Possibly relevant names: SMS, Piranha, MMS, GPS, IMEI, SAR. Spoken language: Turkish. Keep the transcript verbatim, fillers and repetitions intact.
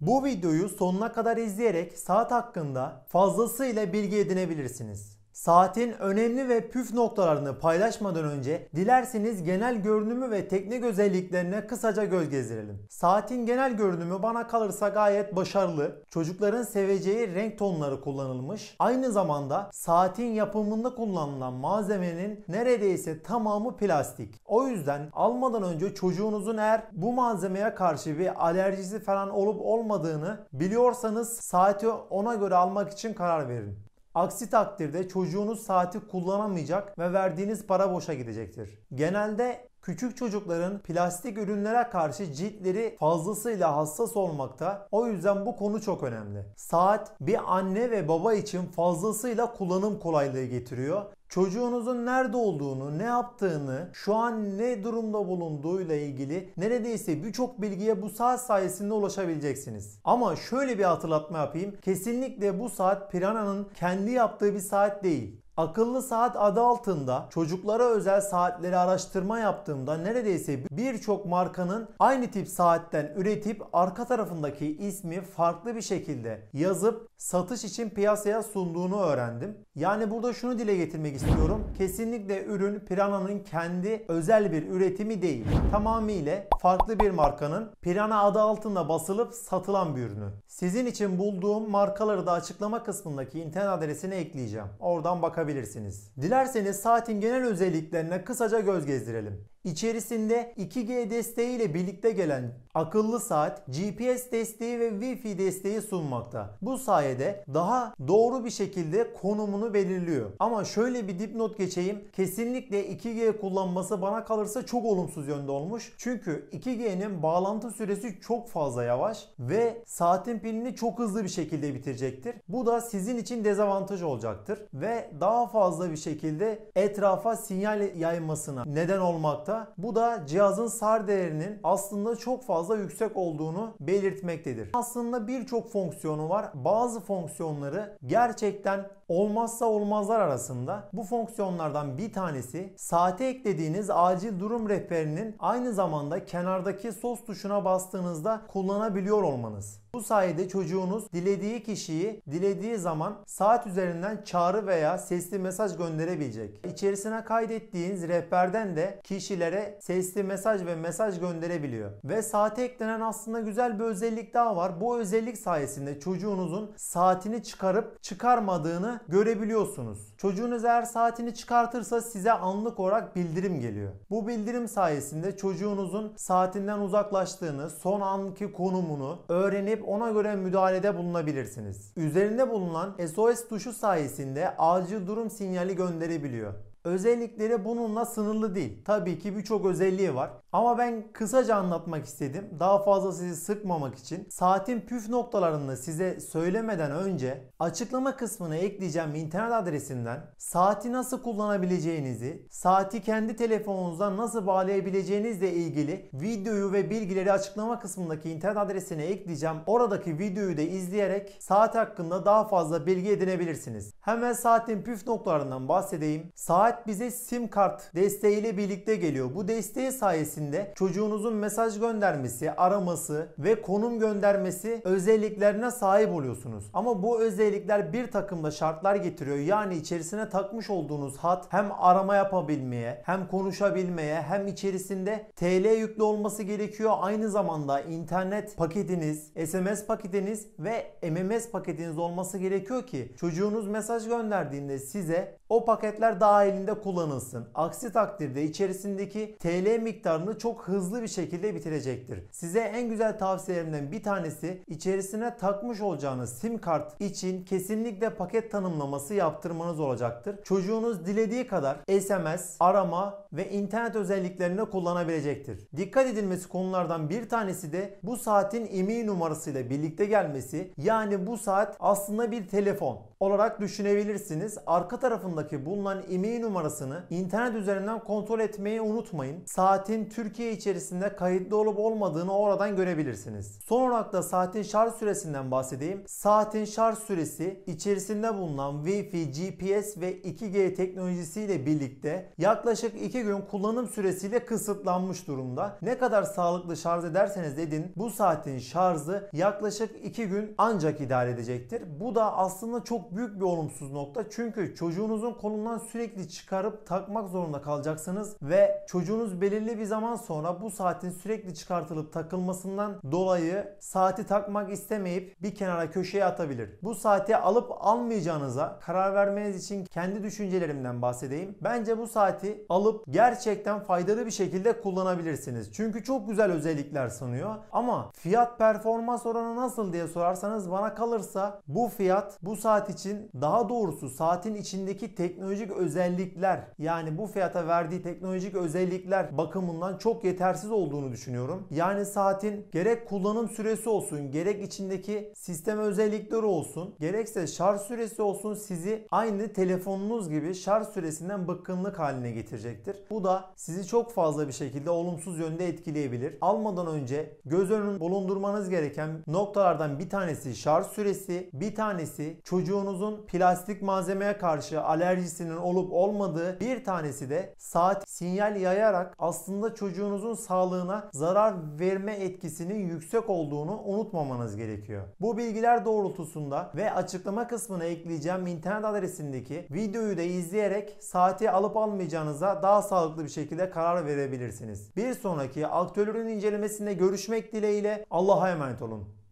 Bu videoyu sonuna kadar izleyerek saat hakkında fazlasıyla bilgi edinebilirsiniz. Saatin önemli ve püf noktalarını paylaşmadan önce dilerseniz genel görünümü ve teknik özelliklerine kısaca göz gezdirelim. Saatin genel görünümü bana kalırsa gayet başarılı, çocukların seveceği renk tonları kullanılmış. Aynı zamanda saatin yapımında kullanılan malzemenin neredeyse tamamı plastik. O yüzden almadan önce çocuğunuzun eğer bu malzemeye karşı bir alerjisi falan olup olmadığını biliyorsanız saati ona göre almak için karar verin. Aksi takdirde çocuğunuz saati kullanamayacak ve verdiğiniz para boşa gidecektir. Genelde küçük çocukların plastik ürünlere karşı ciltleri fazlasıyla hassas olmakta. O yüzden bu konu çok önemli. Saat bir anne ve baba için fazlasıyla kullanım kolaylığı getiriyor. Çocuğunuzun nerede olduğunu, ne yaptığını, şu an ne durumda bulunduğuyla ilgili neredeyse birçok bilgiye bu saat sayesinde ulaşabileceksiniz. Ama şöyle bir hatırlatma yapayım. Kesinlikle bu saat Piranha'nın kendi yaptığı bir saat değil. Akıllı saat adı altında çocuklara özel saatleri araştırma yaptığımda neredeyse birçok markanın aynı tip saatten üretip arka tarafındaki ismi farklı bir şekilde yazıp satış için piyasaya sunduğunu öğrendim. Yani burada şunu dile getirmek istiyorum. Kesinlikle ürün Piranha'nın kendi özel bir üretimi değil. Tamamıyla farklı bir markanın Piranha adı altında basılıp satılan bir ürünü. Sizin için bulduğum markaları da açıklama kısmındaki internet adresine ekleyeceğim. Oradan bakabilirsiniz. Dilerseniz saatin genel özelliklerine kısaca göz gezdirelim. İçerisinde iki G desteği ile birlikte gelen akıllı saat G P S desteği ve Wi-Fi desteği sunmakta. Bu sayede daha doğru bir şekilde konumunu belirliyor. Ama şöyle bir dipnot geçeyim. Kesinlikle iki G kullanması bana kalırsa çok olumsuz yönde olmuş. Çünkü iki G'nin bağlantı süresi çok fazla yavaş ve saatin pilini çok hızlı bir şekilde bitirecektir. Bu da sizin için dezavantaj olacaktır ve daha fazla bir şekilde etrafa sinyal yaymasına neden olmakta. Bu da cihazın S A R değerinin aslında çok fazla yüksek olduğunu belirtmektedir. Aslında birçok fonksiyonu var. Bazı fonksiyonları gerçekten olmazsa olmazlar arasında. Bu fonksiyonlardan bir tanesi saate eklediğiniz acil durum rehberinin aynı zamanda kenardaki sos tuşuna bastığınızda kullanabiliyor olmanız. Bu sayede çocuğunuz dilediği kişiyi dilediği zaman saat üzerinden çağrı veya sesli mesaj gönderebilecek. İçerisine kaydettiğiniz rehberden de kişilere sesli mesaj ve mesaj gönderebiliyor. Ve saate eklenen aslında güzel bir özellik daha var. Bu özellik sayesinde çocuğunuzun saatini çıkarıp çıkarmadığını görebiliyorsunuz. Çocuğunuz eğer saatini çıkartırsa size anlık olarak bildirim geliyor. Bu bildirim sayesinde çocuğunuzun saatinden uzaklaştığını, son anki konumunu öğrenip ona göre müdahalede bulunabilirsiniz. Üzerinde bulunan S O S tuşu sayesinde acil durum sinyali gönderebiliyor. Özellikleri bununla sınırlı değil. Tabii ki birçok özelliği var. Ama ben kısaca anlatmak istedim. Daha fazla sizi sıkmamak için. Saatin püf noktalarını size söylemeden önce açıklama kısmına ekleyeceğim internet adresinden saati nasıl kullanabileceğinizi, saati kendi telefonunuzdan nasıl bağlayabileceğinizle ilgili videoyu ve bilgileri açıklama kısmındaki internet adresine ekleyeceğim. Oradaki videoyu da izleyerek saat hakkında daha fazla bilgi edinebilirsiniz. Hemen saatin püf noktalarından bahsedeyim. Saat bize sim kart desteğiyle birlikte geliyor. Bu desteği sayesinde çocuğunuzun mesaj göndermesi, araması ve konum göndermesi özelliklerine sahip oluyorsunuz. Ama bu özellikler bir takım da şartlar getiriyor. Yani içerisine takmış olduğunuz hat hem arama yapabilmeye, hem konuşabilmeye, hem içerisinde T L yüklü olması gerekiyor. Aynı zamanda internet paketiniz, S M S paketiniz ve M M S paketiniz olması gerekiyor ki çocuğunuz mesaj gönderdiğinde size o paketler dahil kullanılsın. Aksi takdirde içerisindeki T L miktarını çok hızlı bir şekilde bitirecektir. Size en güzel tavsiyelerimden bir tanesi içerisine takmış olacağınız sim kart için kesinlikle paket tanımlaması yaptırmanız olacaktır. Çocuğunuz dilediği kadar S M S, arama ve internet özelliklerini kullanabilecektir. Dikkat edilmesi konulardan bir tanesi de bu saatin I M E I numarasıyla birlikte gelmesi. Yani bu saat aslında bir telefon olarak düşünebilirsiniz. Arka tarafındaki bulunan I M E I numarasını internet üzerinden kontrol etmeyi unutmayın. Saatin Türkiye içerisinde kayıtlı olup olmadığını oradan görebilirsiniz. Son olarak da saatin şarj süresinden bahsedeyim. Saatin şarj süresi içerisinde bulunan Wi-Fi, G P S ve iki G teknolojisiyle birlikte yaklaşık iki gün kullanım süresiyle kısıtlanmış durumda. Ne kadar sağlıklı şarj ederseniz edin bu saatin şarjı yaklaşık iki gün ancak idare edecektir. Bu da aslında çok büyük bir olumsuz nokta. Çünkü çocuğunuzun kolundan sürekli çıkarıp takmak zorunda kalacaksınız ve çocuğunuz belirli bir zaman sonra bu saatin sürekli çıkartılıp takılmasından dolayı saati takmak istemeyip bir kenara köşeye atabilir. Bu saati alıp almayacağınıza karar vermeniz için kendi düşüncelerimden bahsedeyim. Bence bu saati alıp gerçekten faydalı bir şekilde kullanabilirsiniz. Çünkü çok güzel özellikler sunuyor. Ama fiyat performans oranı nasıl diye sorarsanız bana kalırsa bu fiyat bu saat için, daha doğrusu saatin içindeki teknolojik özellikler, yani bu fiyata verdiği teknolojik özellikler bakımından çok yetersiz olduğunu düşünüyorum. Yani saatin gerek kullanım süresi olsun, gerek içindeki sistem özellikleri olsun, gerekse şarj süresi olsun sizi aynı telefonunuz gibi şarj süresinden bıkkınlık haline getirecektir. Bu da sizi çok fazla bir şekilde olumsuz yönde etkileyebilir. Almadan önce göz önünde bulundurmanız gereken noktalardan bir tanesi şarj süresi, bir tanesi çocuğunuzun plastik malzemeye karşı alerjisinin olup olmadığı, bir tanesi de saat sinyal yayarak aslında çocuğunuzun sağlığına zarar verme etkisinin yüksek olduğunu unutmamanız gerekiyor. Bu bilgiler doğrultusunda ve açıklama kısmına ekleyeceğim internet adresindeki videoyu da izleyerek saati alıp almayacağınıza daha sağlıklı bir şekilde karar verebilirsiniz. Bir sonraki aktörün incelemesinde görüşmek dileğiyle, Allah'a emanet olun.